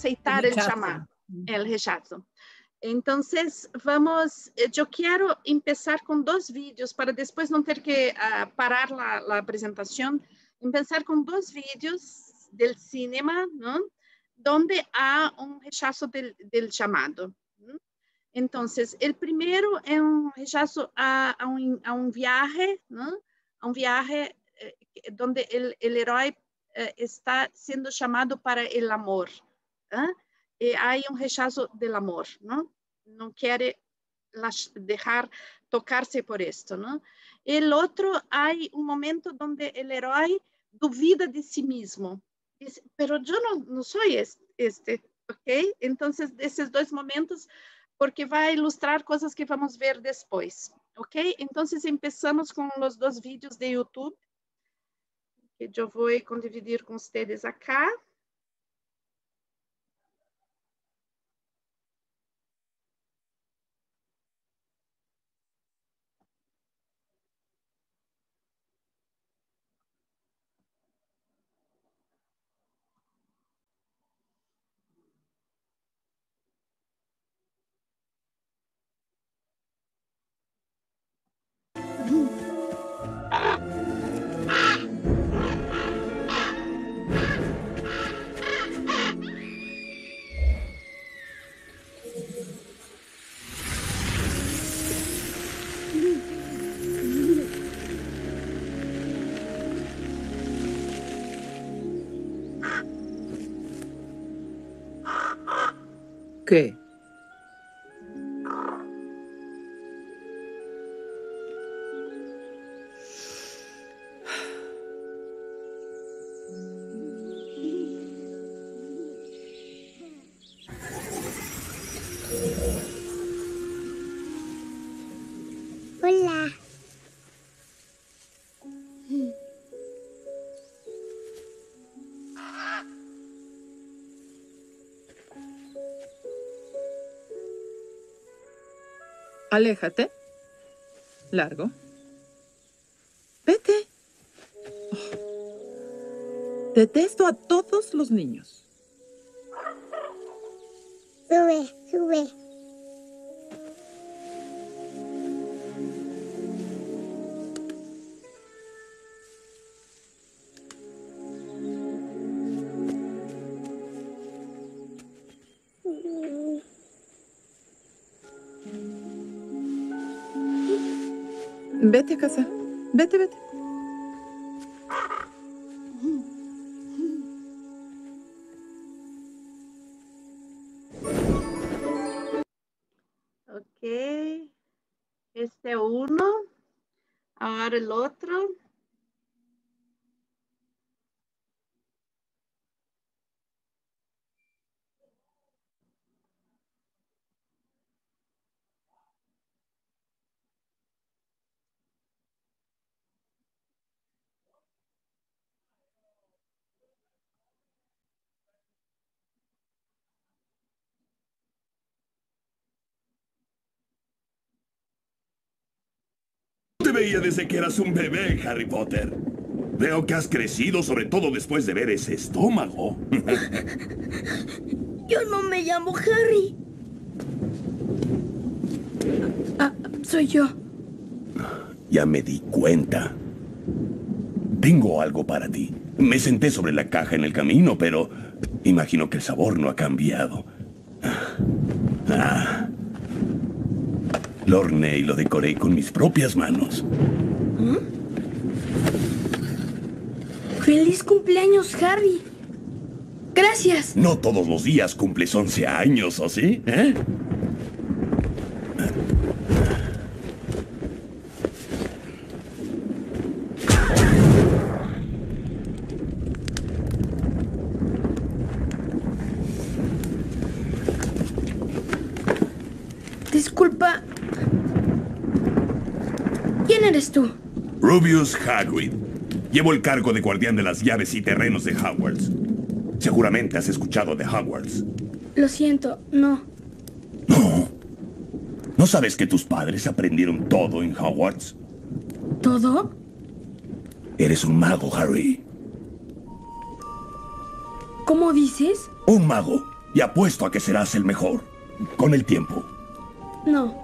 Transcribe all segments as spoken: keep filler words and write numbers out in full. aceitar el, el llamado, el rechazo. Entonces, vamos, yo quiero empezar con dos vídeos para después no tener que uh, parar la, la presentación. Empezar con dos vídeos del cinema, ¿no? Donde hay un rechazo del, del llamado. Entonces, el primero es un rechazo a, a, un, a un viaje, ¿no? A un viaje eh, donde el, el héroe eh, está siendo llamado para el amor, ¿eh? E há um rechazo do amor, não? Não quer deixar tocar-se por isto, não? E o outro, há um momento onde o herói duvida de si mesmo. Diz, pero eu não, não sou este, ok? Então, esses dois momentos, porque vai ilustrar coisas que vamos ver depois, ok? Então, começamos com os dois vídeos de YouTube, que eu vou dividir com vocês aqui. Okay. Aléjate. Largo. Vete. Oh. Detesto a todos los niños. Sube, sube. Vete a casa. Vete, vete. Ok. Este es uno. Ahora el otro. Desde que eras un bebé, Harry Potter. Veo que has crecido, sobre todo después de ver ese estómago. Yo no me llamo Harry. Ah, soy yo. Ya me di cuenta. Tengo algo para ti. Me senté sobre la caja en el camino, pero imagino que el sabor no ha cambiado. Ah. Lo horneé y lo decoré con mis propias manos. ¿Mm? ¡Feliz cumpleaños, Harry! ¡Gracias! No todos los días cumples once años, ¿o sí? ¿Eh? Disculpa... ¿Quién eres tú? Rubius Hagrid. Llevo el cargo de guardián de las llaves y terrenos de Hogwarts. Seguramente has escuchado de Hogwarts. Lo siento, no. ¿No? ¿No sabes que tus padres aprendieron todo en Hogwarts? ¿Todo? Eres un mago, Harry. ¿Cómo dices? Un mago. Y apuesto a que serás el mejor, con el tiempo. No,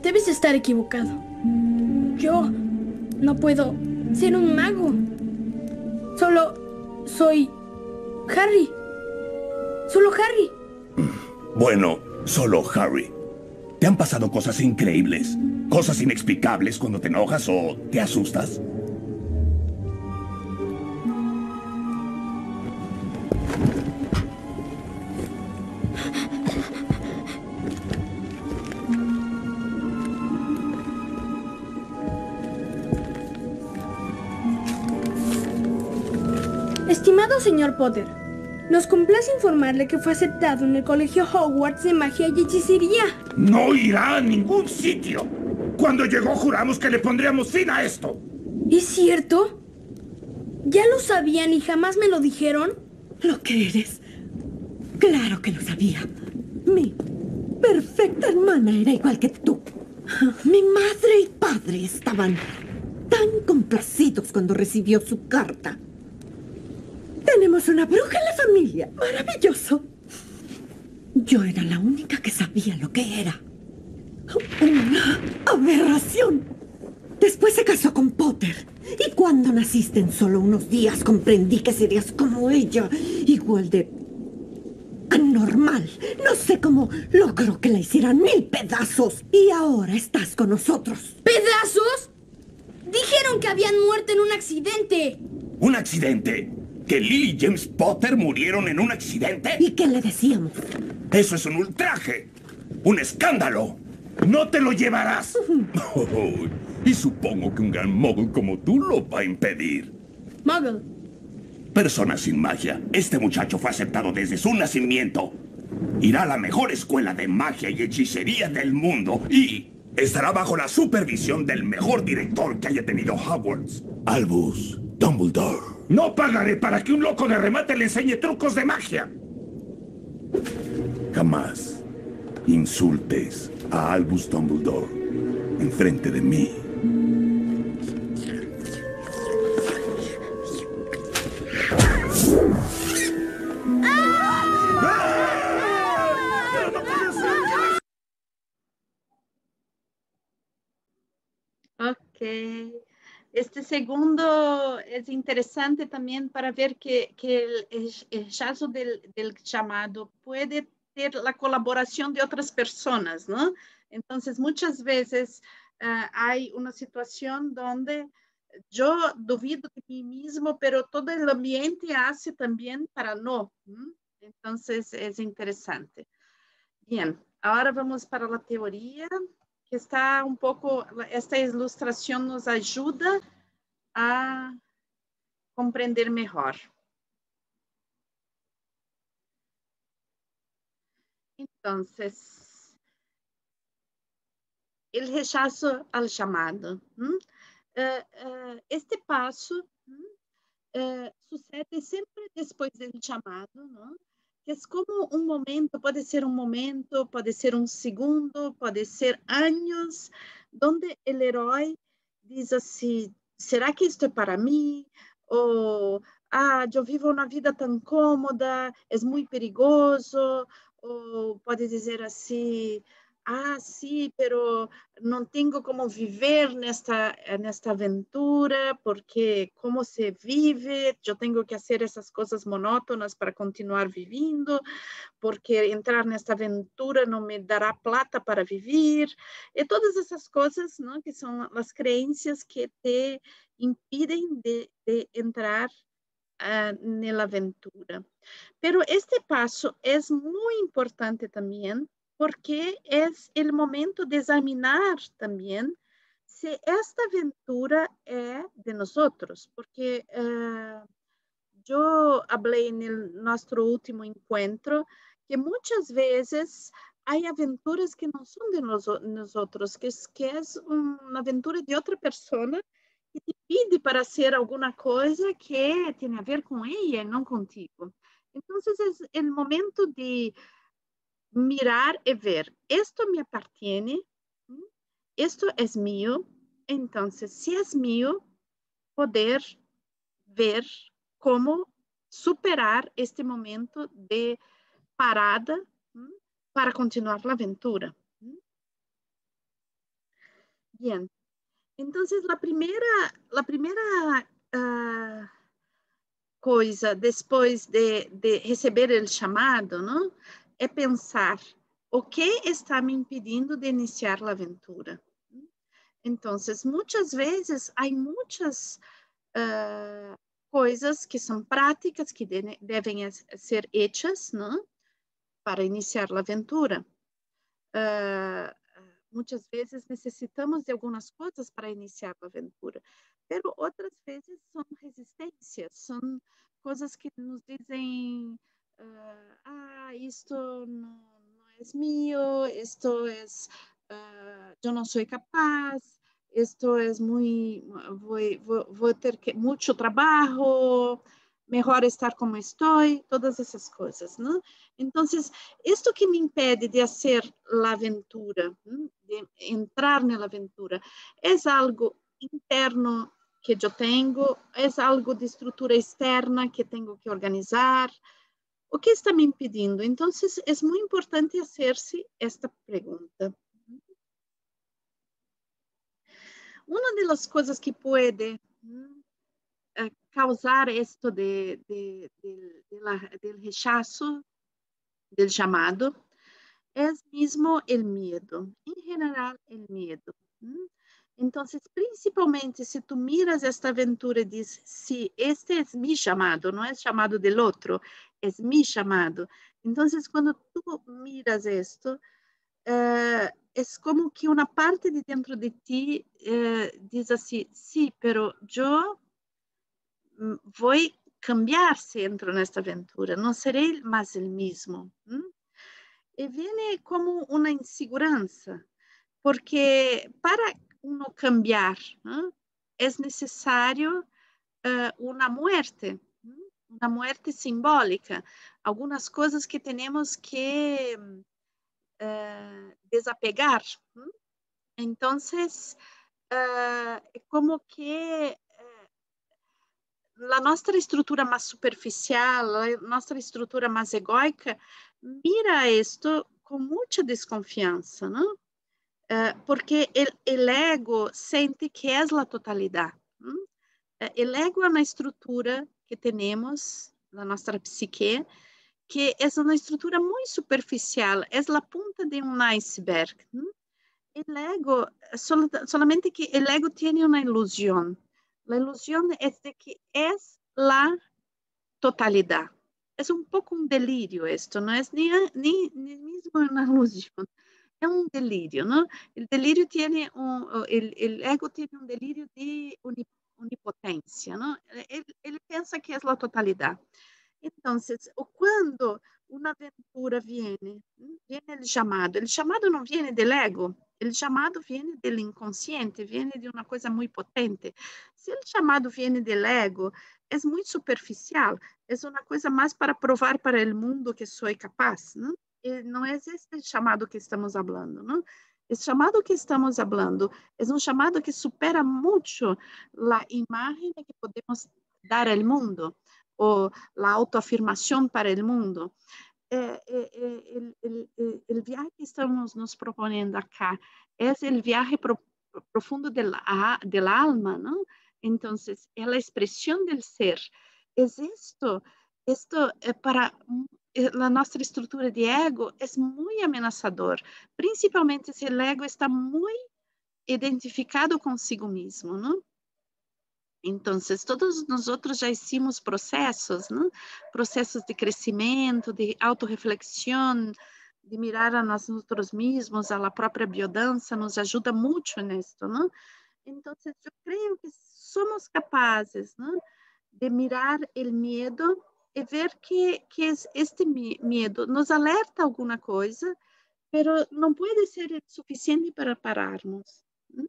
debes estar equivocado. Yo no puedo ser un mago. Solo soy Harry. Solo Harry. Bueno, solo Harry. Te han pasado cosas increíbles, cosas inexplicables cuando te enojas o te asustas. Estimado señor Potter, nos complace informarle que fue aceptado en el colegio Hogwarts de magia y hechicería. No irá a ningún sitio. Cuando llegó juramos que le pondríamos fin a esto. ¿Es cierto? ¿Ya lo sabían y jamás me lo dijeron? ¿Lo crees? Claro que lo sabía. Mi perfecta hermana era igual que tú. Mi madre y padre estaban tan complacidos cuando recibió su carta. Tenemos una bruja en la familia. Maravilloso. Yo era la única que sabía lo que era. Una aberración. Después se casó con Potter. Y cuando naciste en solo unos días comprendí que serías como ella. Igual de anormal. No sé cómo logró que la hicieran mil pedazos. Y ahora estás con nosotros. ¿Pedazos? Dijeron que habían muerto en un accidente. ¿Un accidente? ¿Que Lily y James Potter murieron en un accidente? ¿Y qué le decíamos? Eso es un ultraje. Un escándalo. No te lo llevarás. Oh, oh, y supongo que un gran muggle como tú lo va a impedir. Muggle. Persona sin magia. Este muchacho fue aceptado desde su nacimiento. Irá a la mejor escuela de magia y hechicería del mundo. Y estará bajo la supervisión del mejor director que haya tenido Hogwarts. Albus Dumbledore. No pagaré para que un loco de remate le enseñe trucos de magia. Jamás insultes a Albus Dumbledore enfrente de mí. Ok. Este segundo es interesante también para ver que, que el rechazo del, del llamado puede ter la colaboración de otras personas, ¿no? Entonces, muchas veces uh, hay una situación donde yo duvido de mí mismo, pero todo el ambiente hace también para no. ¿Mm? Entonces, es interesante. Bien, ahora vamos para la teoría. Que está un poco, esta ilustración nos ajuda a compreender melhor. Então, o rechazo ao chamado. Este passo sucede sempre depois do chamado, não? É como um momento, pode ser um momento, pode ser um segundo, pode ser anos, onde o herói diz assim, será que isto é para mim? Ou, ah, eu vivo uma vida tão cômoda, é muito perigoso. Ou pode dizer assim, ah, sim, pero não tenho como viver nesta, nesta aventura, porque como se vive, eu tenho que fazer essas coisas monótonas para continuar vivendo, porque entrar nesta aventura não me dará plata para viver. E todas essas coisas, não, que são as crenças que te impedem de, de entrar uh, na aventura. Pero este passo é muito importante também, porque es el momento de examinar también si esta aventura es de nosotros, porque uh, yo hablé en el, nuestro último encuentro que muchas veces hay aventuras que no son de nos, nosotros, que es, que es una aventura de otra persona que te pide para hacer alguna cosa que tiene a ver con ella y no contigo. Entonces es el momento de mirar y ver, esto me pertenece, esto es mío, entonces si es mío, poder ver cómo superar este momento de parada para continuar a aventura. Bem, então, a primeira, a primeira uh, coisa depois de, de receber o chamado, não? É pensar o que está me impedindo de iniciar a aventura. Então, muitas vezes, há muitas uh, coisas que são práticas que de, devem ser feitas, não? Para iniciar a aventura. Uh, muitas vezes necessitamos de algumas coisas para iniciar a aventura, mas outras vezes são resistências, são coisas que nos dizem uh, ah, isto não, não é meu, isto é, uh, eu não sou capaz, isto é muito, vou, vou, vou ter que, muito trabalho, melhor estar como estou, todas essas coisas, né? Então, isto que me impede de fazer a aventura, de entrar na aventura, é algo interno que eu tenho, é algo de estrutura externa que tenho que organizar. O que está me impedindo? Então, é muito importante fazer-se esta pergunta. Uma das coisas que pode causar esto de, de, de, de la, del rechazo, del llamado, es mismo el miedo, en general el miedo. Entonces, principalmente, si tú miras esta aventura y dices, sí, este es mi llamado, no es llamado del otro, es mi llamado. Entonces, cuando tú miras esto, eh, es como que una parte de dentro de ti eh, dice así, sí, pero yo vou cambiar se entro nesta aventura, não serei mais o mesmo. Hein? E vem como uma insegurança, porque para uno cambiar, hein, é necessário uh, uma morte, hein? Uma morte simbólica, algumas coisas que temos que uh, desapegar. Hein? Então, uh, é como que a nossa estrutura mais superficial, a nossa estrutura mais egoica, mira isto com muita desconfiança, não? Porque o ego sente que é a totalidade. O ego é uma estrutura que temos na nossa psique, que é uma estrutura muito superficial, é a ponta de um iceberg. O ego, somente que o ego tem uma ilusão. A ilusão é de que é a totalidade. É um pouco um delírio isto, não é nem, nem, nem mesmo uma ilusão. É um delírio, não? O delírio tem um, o ego tem um delírio de onipotência, não? Ele, ele pensa que é a totalidade. Então, quando uma aventura vem, vem o chamado. O chamado não vem do ego. O chamado vem do inconsciente, vem de uma coisa muito potente. Se o chamado vem do ego, é muito superficial, é uma coisa mais para provar para o mundo que sou capaz. Não? E não é esse chamado que estamos falando. Não? Esse chamado que estamos falando é um chamado que supera muito a imagem que podemos dar ao mundo, ou a autoafirmação para o mundo. Eh, eh, eh, el, el, el viaje que estamos nos proponiendo acá es el viaje pro, profundo de la, de la alma, ¿no? Entonces, es la expresión del ser. Es esto, esto eh, para eh, la nuestra estructura de ego es muy amenazador, principalmente si el ego está muy identificado consigo mismo, ¿no? Então, todos nós outros já hicimos processos, né? Processos de crescimento, de autorreflexão, de mirar a nós outros mesmos, a própria biodança nos ajuda muito nisto, né? Então, eu creio que somos capazes, né, de mirar o medo e ver que, que este medo nos alerta alguma coisa, mas não pode ser suficiente para pararmos, né?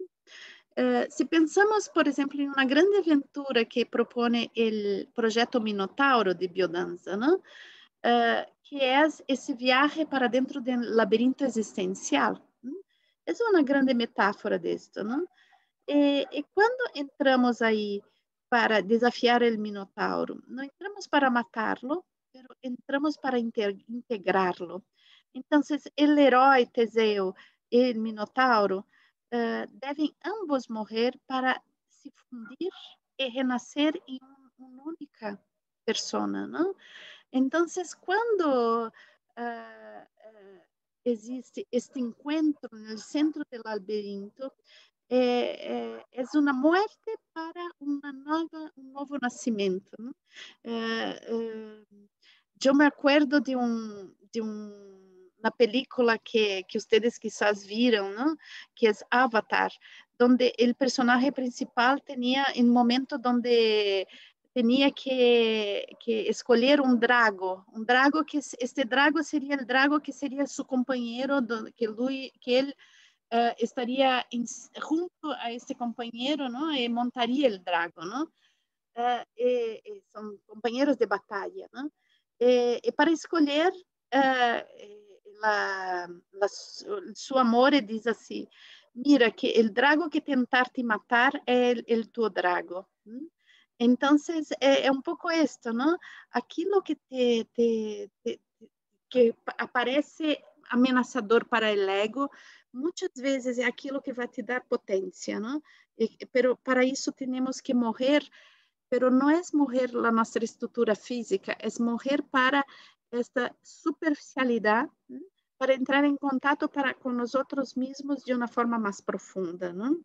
Uh, se pensamos, por exemplo, em uma grande aventura que propõe o projeto Minotauro de Biodanza, né? Uh, que é esse viaje para dentro de um labirinto existencial. Né? É uma grande metáfora disto, né? E, e quando entramos aí para desafiar o Minotauro, não entramos para matá-lo, pero entramos para integrarlo. Entonces, el héroe Teseo y el Minotauro uh, deben ambos morir para se fundir y renacer en una única persona, ¿no? Entonces, cuando uh, uh, existe este encuentro en el centro del laberinto, É, é, é uma morte para uma nova, um novo nascimento. Né? É, é, eu me acuerdo de, um, de um, uma película que, que vocês quizás viram, né? Que é Avatar, onde o personagem principal tinha um momento onde tinha que, que escolher um drago, um drago que este drago seria o drago que seria seu companheiro, que ele, que ele Uh, estaria em, junto a este companheiro, ¿no? E montaria o drago, ¿no? Uh, e, e são companheiros de batalha, ¿no? E, e para escolher, uh, seu amor diz assim: mira, que o drago que tentar te matar é o teu drago. Então, é, é um pouco isto, ¿no? Aquilo que te, te, te, que aparece ameaçador para o ego, muitas vezes é aquilo que vai te dar potência, não? Mas para isso temos que morrer, mas não é morrer na nossa estrutura física, é morrer para esta superficialidade, né? Para entrar em contato para com nós outros mesmos de uma forma mais profunda, não?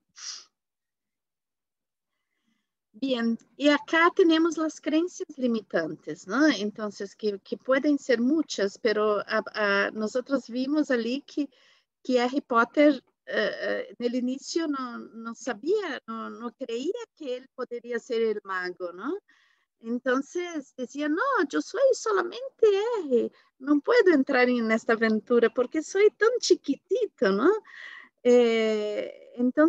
Bem, e acá temos as crenças limitantes, não? Então, que, que podem ser muitas, mas nós vimos ali que que Harry Potter, uh, no início, não, não sabia, não, não creia que ele poderia ser o mago, não? Então, dizia, não, eu sou solamente Harry, não posso entrar nesta aventura, porque sou tão chiquitito, não? Eh, então,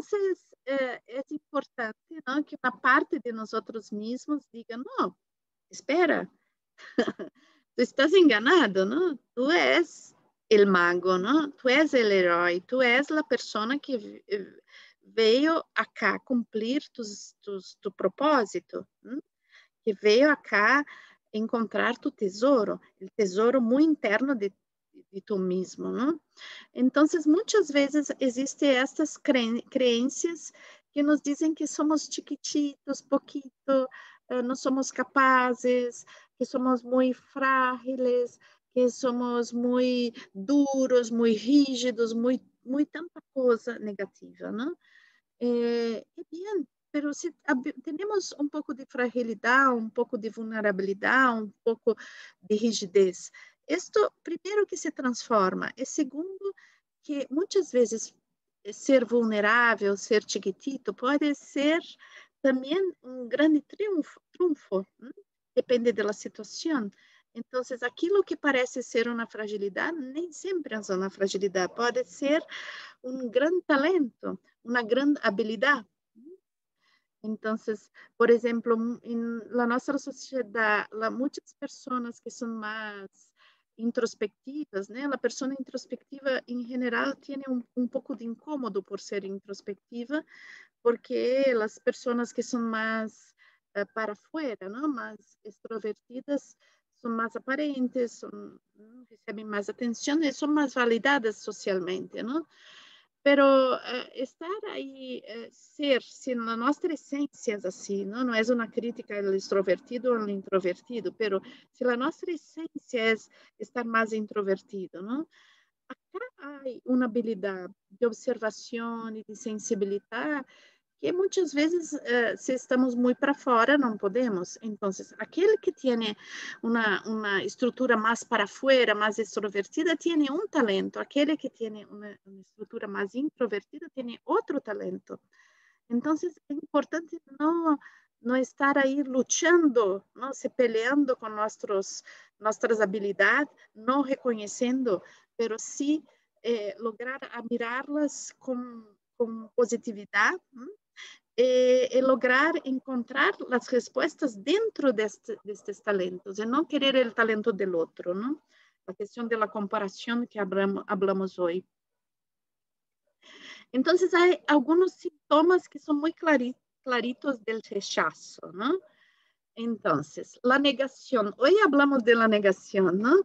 eh, é importante, não, que uma parte de nós mesmos diga, não, espera, tu estás enganado, não? Tu és o mago, não? Tu és o herói, tu és a pessoa que veio acá cumprir tus, tus, tu propósito, não? Que veio acá encontrar tu tesouro, o tesouro muito interno de, de tu mesmo, não? Então, muitas vezes existem estas crenças que nos dizem que somos chiquititos, pouquito, não somos capazes, que somos muito frágeis, que somos muito duros, muito rígidos, muito, muito tanta coisa negativa, não? É, é bem, mas se temos um pouco de fragilidade, um pouco de vulnerabilidade, um pouco de rigidez, isto primeiro que se transforma, e segundo que muitas vezes ser vulnerável, ser chiquitito, pode ser também um grande triunfo, triunfo, né? Depende da situação. Então, aquilo que parece ser uma fragilidade, nem sempre é uma fragilidade, pode ser um grande talento, uma grande habilidade. Então, por exemplo, na nossa sociedade, muitas pessoas que são mais introspectivas, né? A pessoa introspectiva, em geral, tem um, um pouco de incômodo por ser introspectiva, porque as pessoas que são mais uh, para fora, não? Mais extrovertidas, são mais aparentes, são, recebem mais atenção e são mais validadas socialmente, não? Mas uh, estar aí, uh, ser, se na nossa essência é assim, não, não é uma crítica ao extrovertido ou ao introvertido, mas se a nossa essência é estar mais introvertido, não? Acá há uma habilidade de observação e de sensibilidade que muitas vezes, uh, se estamos muito para fora, não podemos. Então, aquele que tem uma, uma estrutura mais para fora, mais extrovertida, tem um talento. Aquele que tem uma, uma estrutura mais introvertida, tem outro talento. Então, é importante não, não estar aí lutando, não se peleando com nossos, nossas habilidades, não reconhecendo, mas sim eh, lograr admirá-las com, com positividade, hein? E, e lograr encontrar as respostas dentro deste, destes talentos, e não querer o talento do outro, não? A questão da comparação que falamos hoje. Então, há alguns sintomas que são muito claritos do rechazo, não? Entonces, la negación. Hoy hablamos de la negación, ¿no?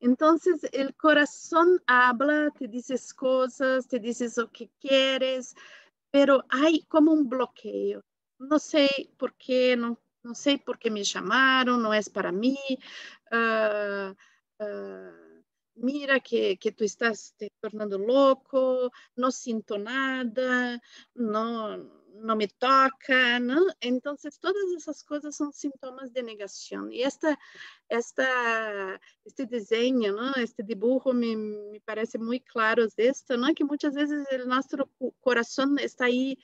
Entonces, el corazón habla, te dices cosas, te dices lo que quieres, pero hay como un bloqueo. No sé por qué, no, no sé por qué me llamaron, no es para mí. Uh, uh, mira que, que tú estás te tornando loco, no siento nada, no... no me toca, ¿no? Entonces, todas esas cosas son síntomas de negación. Y esta, esta, este diseño, ¿no? Este dibujo me, me parece muy claro de esto, ¿no? Que muchas veces el nuestro corazón está ahí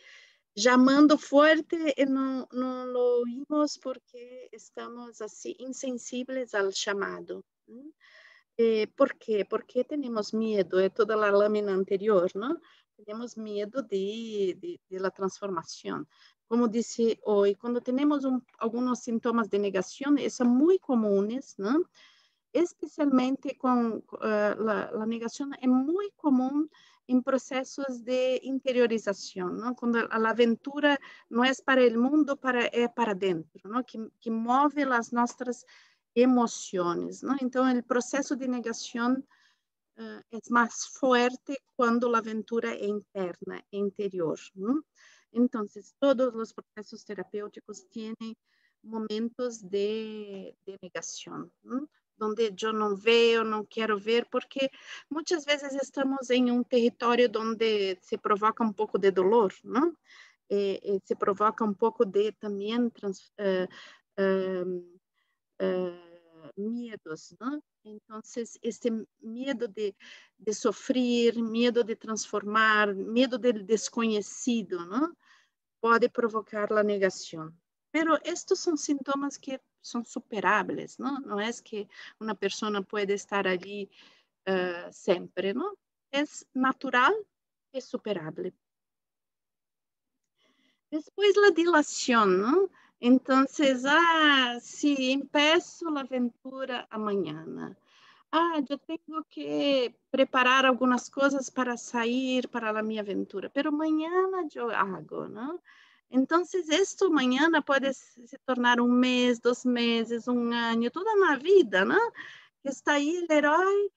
llamando fuerte y no, no lo oímos porque estamos así insensibles al llamado, ¿no? Eh, ¿Por qué? Porque tenemos miedo de toda la lámina anterior, ¿no? Temos medo de, de, de la transformação. Como disse hoje, quando temos um, alguns sintomas de negação, são muito comuns, né? Especialmente com uh, a negação é muito comum em processos de interiorização, né? Quando a aventura não é para o mundo, para é para dentro, né? Que, que move as nossas emoções, né? Então, o processo de negação Uh, es más fuerte cuando la aventura es interna, interior, ¿no? Entonces, todos los procesos terapéuticos tienen momentos de, de negación, ¿no? Donde yo no veo, no quiero ver, porque muchas veces estamos en un territorio donde se provoca un poco de dolor, ¿no? Eh, eh, se provoca un poco de también trans, uh, uh, uh, miedos, ¿no? Então, este medo de, de sofrer, medo de transformar, medo do desconhecido, não? Pode provocar a negação. Mas estes são sintomas que são superáveis, não? Não é que uma pessoa pode estar ali uh, sempre, não? É natural e superável. Depois, a dilação, não? Então, ah, se sí, empeço a aventura amanhã, ah, eu tenho que preparar algumas coisas para sair para a minha aventura, mas amanhã eu hago, não? Então, isto amanhã pode se tornar um mês, dois meses, um ano, toda na vida, não? Está aí o herói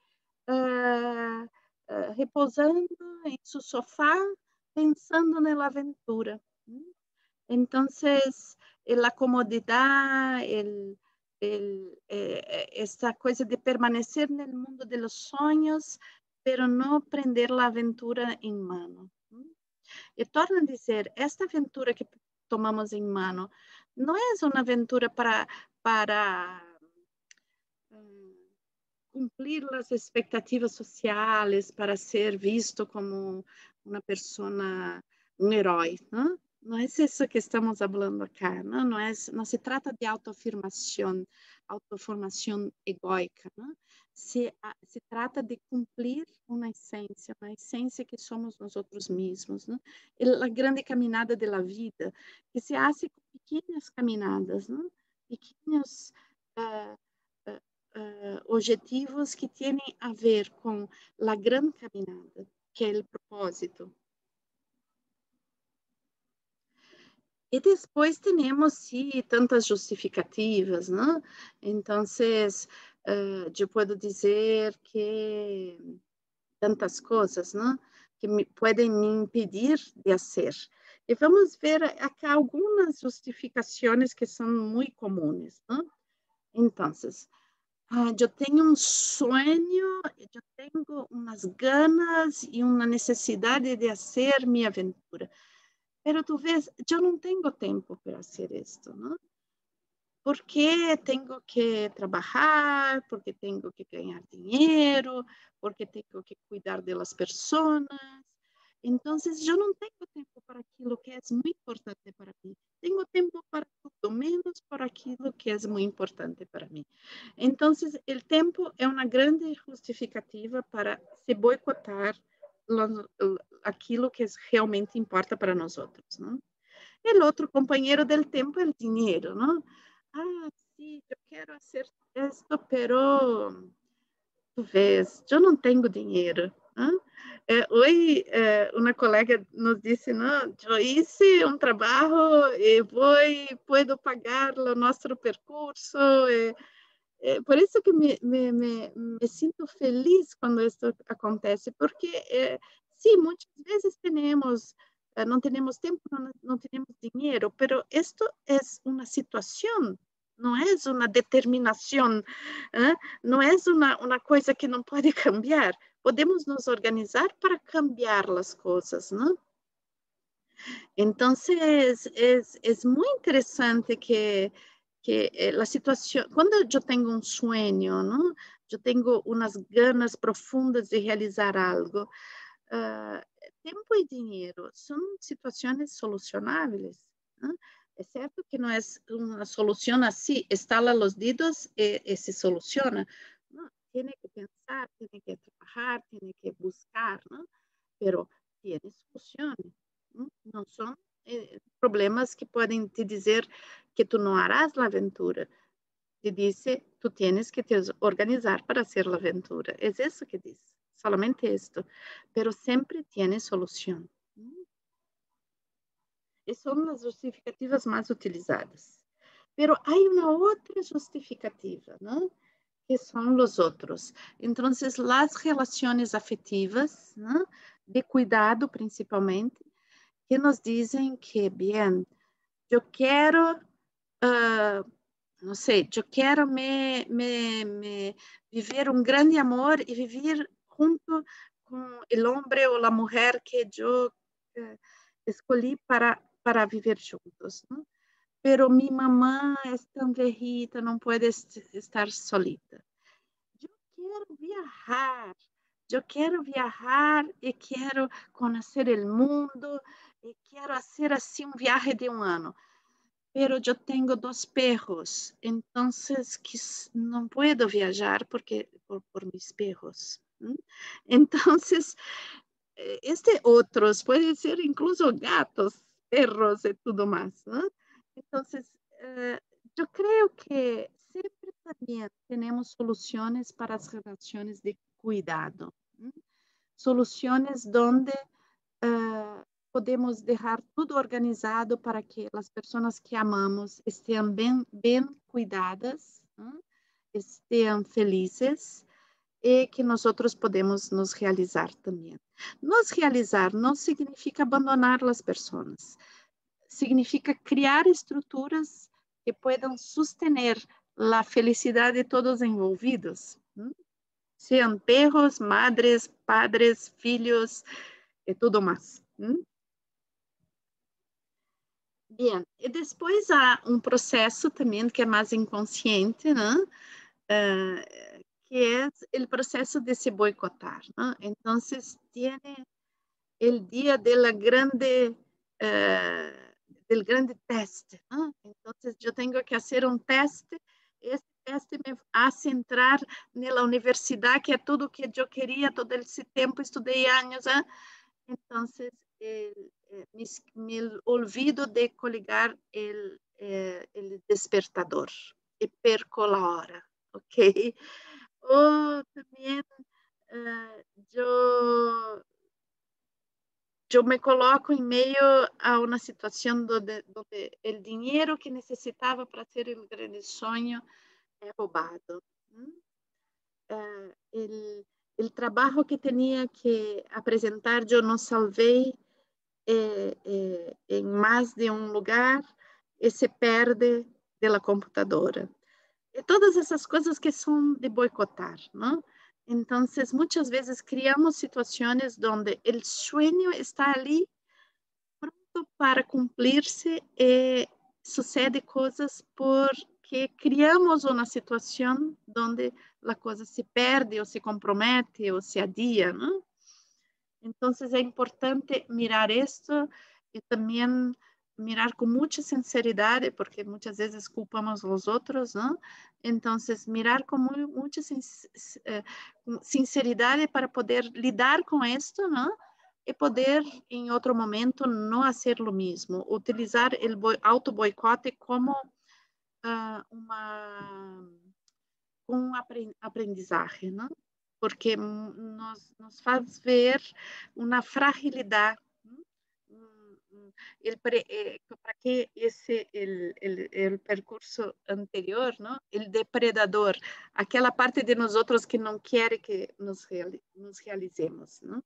uh, uh, repousando em seu sofá, pensando na aventura. Então, a comodidade, essa coisa de permanecer no mundo dos sonhos, mas não prender a aventura em mão. E torno a dizer, esta aventura que tomamos em mão não é uma aventura para, para cumprir as expectativas sociais, para ser visto como uma pessoa, um herói, não? Não é isso que estamos falando aqui, não? Não, é, não se trata de autoafirmação, autoformação egoica, não? Se, a, se trata de cumprir uma essência, uma essência que somos nós outros mesmos, não? A grande caminhada da vida, que se faz com pequenas caminhadas, não? Pequenos uh, uh, uh, objetivos que têm a ver com a grande caminhada, que é o propósito. E depois temos, sim, tantas justificativas, não? Então, uh, eu posso dizer que tantas coisas, não? Que me, podem me impedir de fazer. E vamos ver aqui algumas justificações que são muito comuns, não? Então, ah, eu tenho um sonho, eu tenho umas ganas e uma necessidade de fazer minha aventura. Pero tu ves, eu não tenho tempo para fazer isto, não? Porque tenho que trabalhar, porque tenho que ganhar dinheiro, porque tenho que cuidar das pessoas. Então, eu não tenho tempo para aquilo que é muito importante para mim. Tenho tempo para tudo, menos para aquilo que é muito importante para mim. Então, o tempo é uma grande justificativa para se boicotar aquilo que realmente importa para nós outros, não? O outro companheiro do tempo é o dinheiro, não? Ah, sim, eu quero fazer isto, pero tu vês, eu não tenho dinheiro. Eh, hoje eh, uma colega nos disse, não, eu hice um trabalho e vou, posso pagar o nosso percurso. Eh, eh, por isso que me, me, me, me sinto feliz quando isso acontece, porque eh, sim, muitas vezes temos, eh, não temos tempo, não, não temos dinheiro, mas isto é uma situação. Não é uma determinação, eh? Não é uma, uma coisa que não pode cambiar. Podemos nos organizar para cambiar as coisas, não? Então, é muito interessante que, que a situação... Quando eu tenho um sonho, não? Eu tenho umas ganas profundas de realizar algo. Uh, tempo e dinheiro são situações solucionáveis, não? É certo que não é uma solução assim, estala os dedos e, e se soluciona. Não, tem que pensar, tem que trabalhar, tem que buscar, não? Mas tem solução. Não são eh, problemas que podem te dizer que tu não harás a aventura. Te diz, tu tens que te organizar para ser a aventura. É isso que diz, somente isto. Mas sempre tem solução. São as justificativas mais utilizadas. Mas há uma outra justificativa, não? Que são os outros. Então, as relações afetivas, não? De cuidado, principalmente, que nos dizem que, bem, eu quero, uh, não sei, eu quero me, me, me viver um grande amor e viver junto com o homem ou a mulher que eu uh, escolhi para para viver juntos, não? Pero mi mamá é tão viejita, não pode estar solita. Eu quero viajar, eu quero viajar e quero conhecer o mundo e quero fazer assim um viaje de um ano. Pero eu tenho dois perros, então não posso viajar porque por, por meus perros. Então, este outros pode ser incluso gatos, erros e tudo mais, né? Então, uh, eu creio que sempre também temos soluções para as relações de cuidado, né? Soluções onde uh, podemos deixar tudo organizado para que as pessoas que amamos estejam bem, bem cuidadas, né? Estejam felizes e que nós podemos nos realizar também. Nos realizar não significa abandonar as pessoas. Significa criar estruturas que possam sustentar a felicidade de todos envolvidos. Sejam perros, madres, padres, filhos e tudo mais. Bem, e depois há um processo também que é mais inconsciente, né? Uh, que é o processo de se boicotar, né? Então, tem o dia da grande, uh, do grande teste, né? Então, eu tenho que fazer um teste, esse teste me faz entrar na universidade, que é tudo o que eu queria, todo esse tempo, estudei anos, né? Então, eh, me, me olvido de coligar o eh, despertador e perco a hora, ok? Ou também uh, eu, eu me coloco em meio a uma situação onde, onde o dinheiro que necessitava para ter um grande sonho é roubado. Uh, o trabalho que tinha que apresentar eu não salvei eh, eh, em mais de um lugar e se perde da computadora. E todas essas coisas que são de boicotar, não? Então, muitas vezes criamos situações onde o sonho está ali pronto para cumprir-se e sucede coisas porque criamos uma situação onde a coisa se perde ou se compromete ou se adia, não? Então, é importante mirar isto e também mirar com muita sinceridade, porque muitas vezes culpamos os outros, não? Então, mirar com muita sinceridade para poder lidar com isto, não? E poder, em outro momento, não fazer o mesmo. Utilizar o auto-boicote como uh, uma, um aprendizagem, não? porque nos, nos faz ver uma fragilidade. Para que esse el, el, el percurso anterior, não? El depredador, aquela parte de nós outros que não quer que nos, reali nos realizemos, não?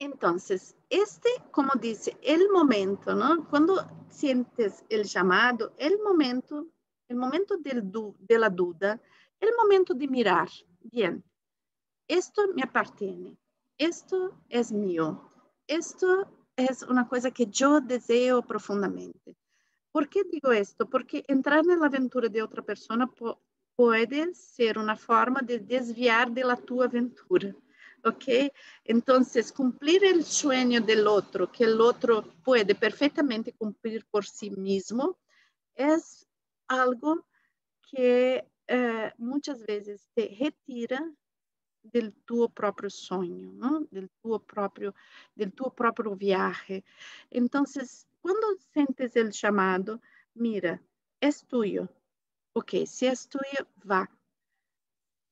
Então, este, como disse, é o momento, não? Quando sientes o chamado, é o momento, o momento da dúvida, é o momento de mirar. Bem, isto me pertence, isto é meu, isto é uma coisa que eu desejo profundamente. Por que digo isto? Porque entrar na aventura de outra pessoa pode ser uma forma de desviar da tua aventura. Ok? Então, cumprir o sonho do outro, que o outro pode perfeitamente cumprir por si mesmo, é algo que eh, muitas vezes te retira do teu próprio sonho, não? Do teu próprio, do teu próprio viagem. Então, quando sentes o chamado, mira, é tuyo. Ok, se é tuyo, vá.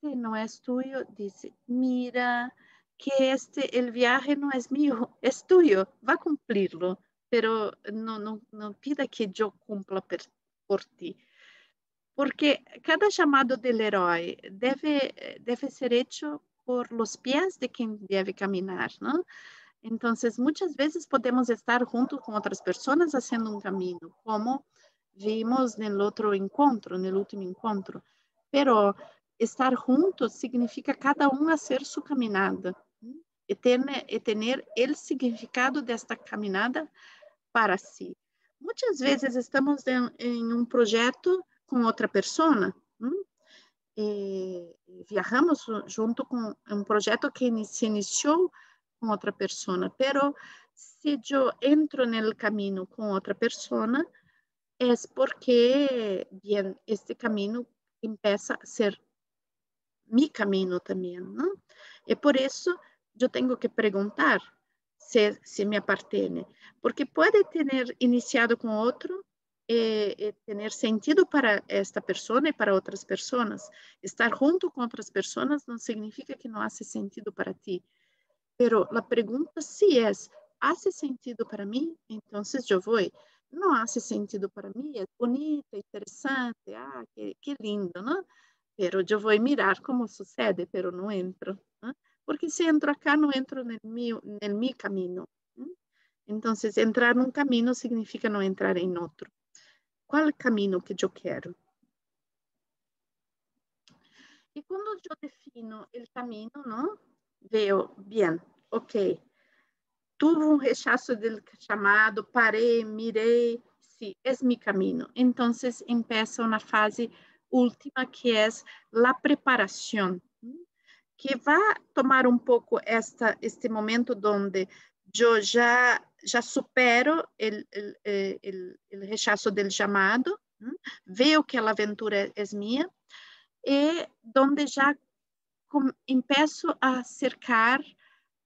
Se não é tuyo, diz, mira, que este, el viaje não é meu, é tuyo, vá cumprirlo, pero não, não, não pida que eu cumpla per, por ti. Porque cada chamado del herói deve, deve ser hecho por los pies de quem deve caminhar, não? Então, muitas vezes podemos estar junto com outras pessoas fazendo um caminho, como vimos no outro encontro, no último encontro, pero estar juntos significa cada um fazer sua caminhada e ter, e ter o significado desta caminhada para si. Muitas vezes estamos em, em um projeto com outra pessoa, e viajamos junto com um projeto que se iniciou com outra pessoa, mas se eu entro no caminho com outra pessoa, é porque, bem, este caminho começa a ser mi caminho também, não? E por isso eu tenho que perguntar se, se me pertence, porque pode ter iniciado com outro e, e ter sentido para esta pessoa e para outras pessoas. Estar junto com outras pessoas não significa que não hace sentido para ti. Pero a pergunta se é, hace sentido para mim? Então eu vou. Não hace sentido para mim, é bonito, interessante, ah, que, que lindo, não? Pero eu vou mirar como sucede, pero não entro, né? Porque se entro acá, não entro no meu, no meu caminho, né? Então, entrar num caminho significa não entrar em outro. Qual caminho que eu quero? E quando eu defino o caminho, não? Veo, bem, ok, tuve um rechaço do chamado, parei, mirei, sim, é meu caminho. Então, começa uma fase última, que é a preparação, que vai tomar um pouco esta, este momento onde eu já, já supero o rechaço do chamado, vejo que a aventura é minha, e onde já começo a cercar,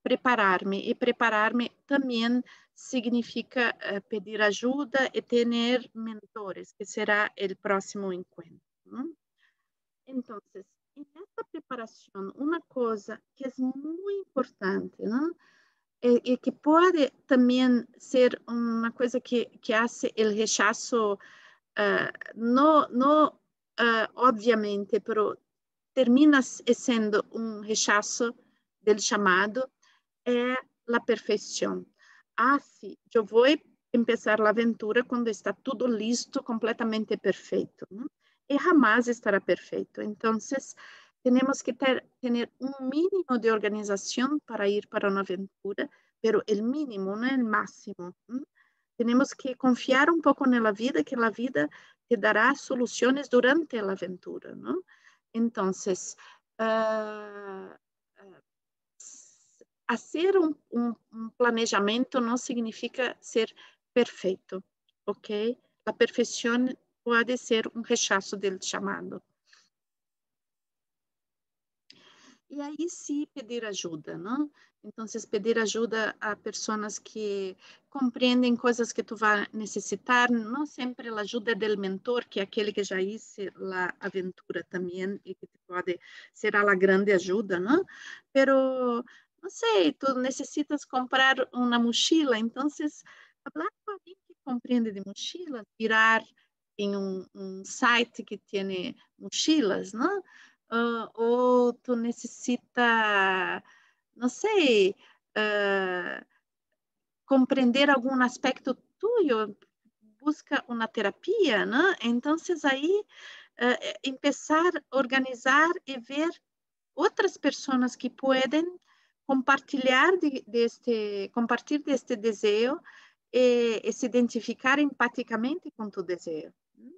preparar-me, e preparar-me também significa pedir ajuda e ter mentores, que será o próximo encontro. Então, nessa preparação, uma coisa que é muito importante, não? E, e que pode também ser uma coisa que que faz o rechaço, uh, não, não uh, obviamente, mas termina sendo um rechaço do chamado, é a perfeição. Ah, sim, eu vou começar a aventura quando está tudo listo, completamente perfeito, não? E jamais estará perfeito. Então, temos que ter, ter um mínimo de organização para ir para uma aventura, pero o mínimo, não é o máximo. Hein? Temos que confiar um pouco na vida, que a vida te dará soluções durante a aventura, não? Então, uh, fazer um, um, um planejamento não significa ser perfeito, ok? A perfeição pode ser um rechaço do chamado. E aí sim pedir ajuda, não? Então, pedir ajuda a pessoas que compreendem coisas que tu vai necessitar, não sempre a ajuda do mentor, que é aquele que já hice a aventura também e que te pode ser a grande ajuda, não? Pero não sei, tu necessitas comprar uma mochila, então falar com alguém que compreende de mochilas, virar em um, um site que tem mochilas, não? Uh, ou tu necessita, não sei, uh, compreender algum aspecto tuyo, busca uma terapia, né? Então, aí, uh, começar a organizar e ver outras pessoas que podem compartilhar de, de este, compartilhar deste desejo e, e se identificar empaticamente com tu desejo. Né?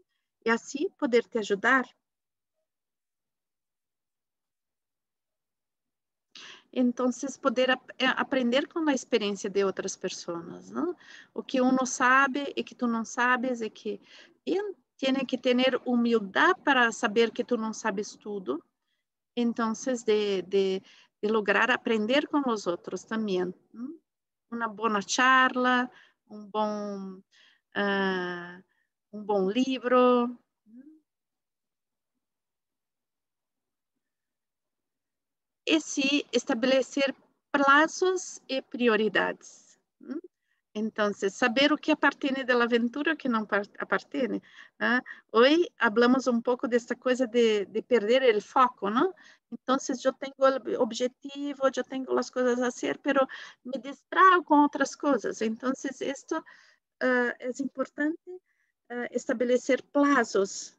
E assim poder te ajudar. Então, poder ap aprender com a experiência de outras pessoas, não? O que um não sabe e que tu não sabes é que tem que ter humildade para saber que tu não sabes tudo. Então, de, de, de lograr aprender com os outros também. Não? Uma boa charla, um bom, uh, um bom livro. E sim, estabelecer prazos e prioridades. Então, saber o que appartiene da aventura e o que não appartiene. Hoje, falamos um pouco desta coisa de, de perder o foco, não? Então, eu tenho o objetivo, eu tenho as coisas a ser, mas me distraio com outras coisas. Então, isto uh, é importante uh, estabelecer prazos.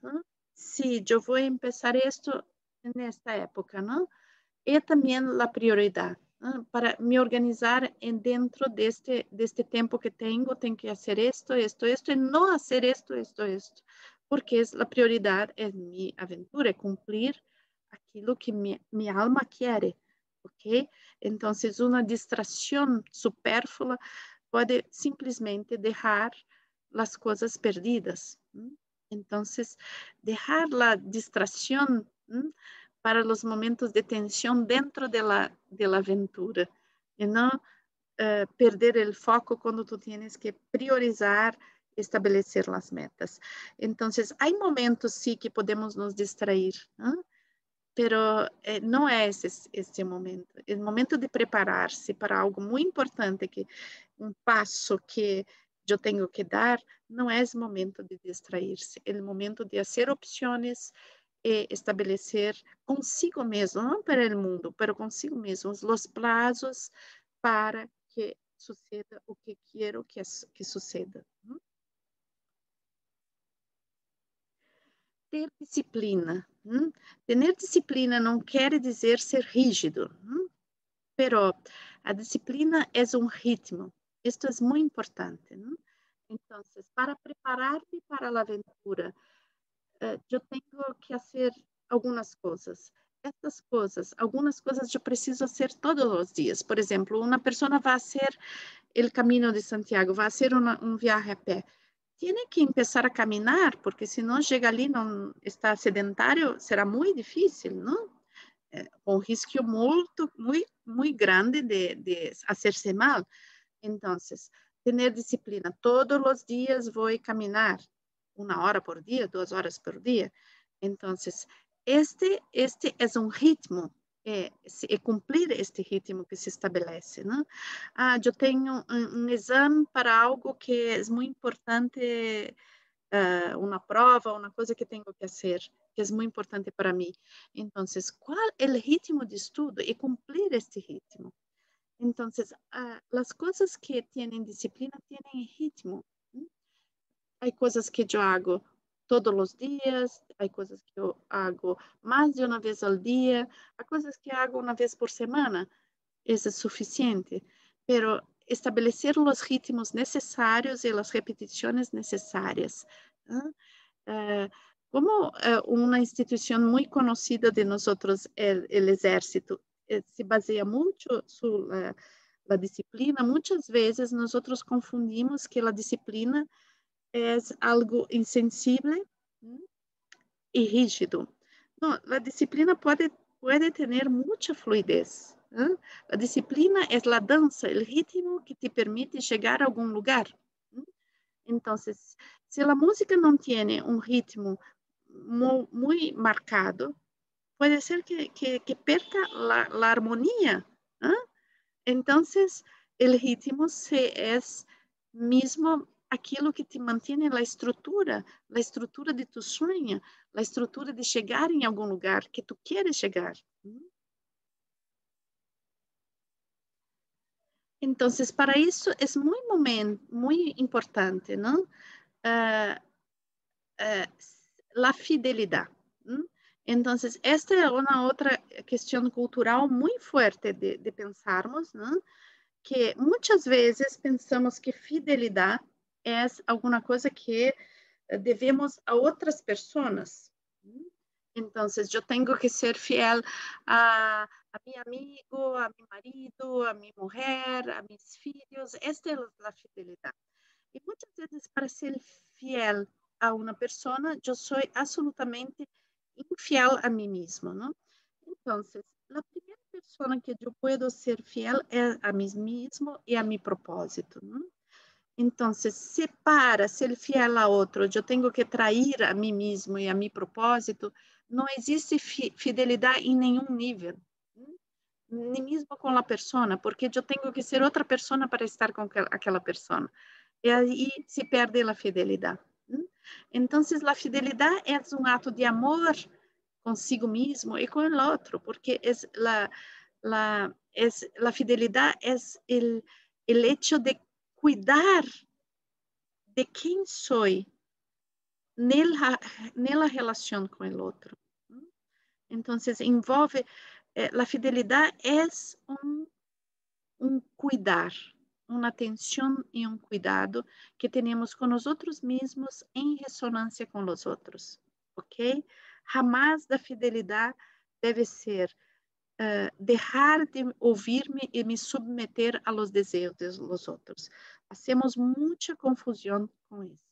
Sim, eu vou começar isto nesta época, não? E também a prioridade, né? Para me organizar dentro deste, deste tempo que tenho, tenho que fazer isto, isto, isto, e não fazer isto, isto, isto, porque a prioridade é minha aventura, é cumprir aquilo que minha, minha alma quer, ok? Então, uma distração supérflua pode simplesmente deixar as coisas perdidas. Né? Então, deixar a distração, né? Para os momentos de tensão dentro da de la, de la aventura. E não uh, perder o foco quando tu tienes que priorizar, estabelecer as metas. Então, há momentos, sim, que podemos nos distrair, mas eh, não é esse, esse momento. É o momento de preparar-se para algo muito importante, que um passo que eu tenho que dar, não é esse momento de distrair-se. É o momento de fazer opções, e estabelecer consigo mesmo, não para o mundo, mas consigo mesmo, os prazos para que suceda o que quero que, que suceda. Ter disciplina. Hein? Ter disciplina não quer dizer ser rígido, mas a disciplina é um ritmo. Isto é muito importante. Hein? Então, para preparar-me para a aventura, Uh, eu tenho que fazer algumas coisas. Estas coisas, algumas coisas eu preciso fazer todos os dias. Por exemplo, uma pessoa vai fazer o caminho de Santiago, vai fazer uma, um viagem a pé. Tem que começar a caminhar, porque se não chega ali, não está sedentário, será muito difícil, não? É um risco muito, muito, muito grande de, de fazer-se mal. Então, ter disciplina. Todos os dias vou caminhar. Uma hora por dia, duas horas por dia. Então, este, este é um ritmo, é, é cumprir este ritmo que se estabelece. Né? Ah, eu tenho um, um exame para algo que é muito importante, uh, uma prova, uma coisa que tenho que fazer, que é muito importante para mim. Então, qual é o ritmo de estudo e cumprir este ritmo? Então, uh, as coisas que têm disciplina têm ritmo. Há coisas que eu hago todos os dias, há coisas que eu hago mais de uma vez ao dia, há coisas que eu hago uma vez por semana. Isso é suficiente. Mas estabelecer os ritmos necessários e as repetições necessárias. Como uma instituição muito conhecida de nós, o Exército, se baseia muito sobre a disciplina, muitas vezes nós confundimos que a disciplina é algo insensível e rígido. Não, a disciplina pode puede tener mucha fluidez. ¿Eh? La disciplina es la danza, el ritmo que te permite llegar a algún lugar. ¿Eh? Entonces, si la música no tiene un ritmo muy, muy marcado, puede ser que, que, que perca la, la armonía. ¿Eh? Entonces, el ritmo se, es mismo aquilo que te mantém na estrutura, na estrutura de tu sonho, na estrutura de chegar em algum lugar que tu queres chegar. Então, para isso é muito momento, muito importante, não? Uh, uh, a fidelidade. Então, esta é uma outra questão cultural muito forte de, de pensarmos, não? Que muitas vezes pensamos que fidelidade é alguma coisa que devemos a outras pessoas. Então, eu tenho que ser fiel a, a meu amigo, a meu marido, a minha mulher, a meus filhos. Esta é a fidelidade. E muitas vezes, para ser fiel a uma pessoa, eu sou absolutamente infiel a mim mesmo, não? Então, a primeira pessoa que eu posso ser fiel é a mim mesmo e a meu propósito, não? Então, se para ser fiel a outro, eu tenho que trair a mim mesmo e a meu propósito, não existe fi fidelidade em nenhum nível, nem mesmo com a pessoa, porque eu tenho que ser outra pessoa para estar com aquela pessoa. E aí se perde a fidelidade. Então, a fidelidade é um ato de amor consigo mesmo e com o outro, porque es la, la, es, la fidelidade é o hecho de cuidar de quem sou nela, nela relação com o outro. Então, envolve, eh, a fidelidade é um, um cuidar, uma atenção e um cuidado que temos com nós outros mesmos em ressonância com os outros, ok? Jamais da fidelidade deve ser Uh, deixar de ouvir-me e me submeter aos desejos dos outros. Hacemos muita confusão com isso.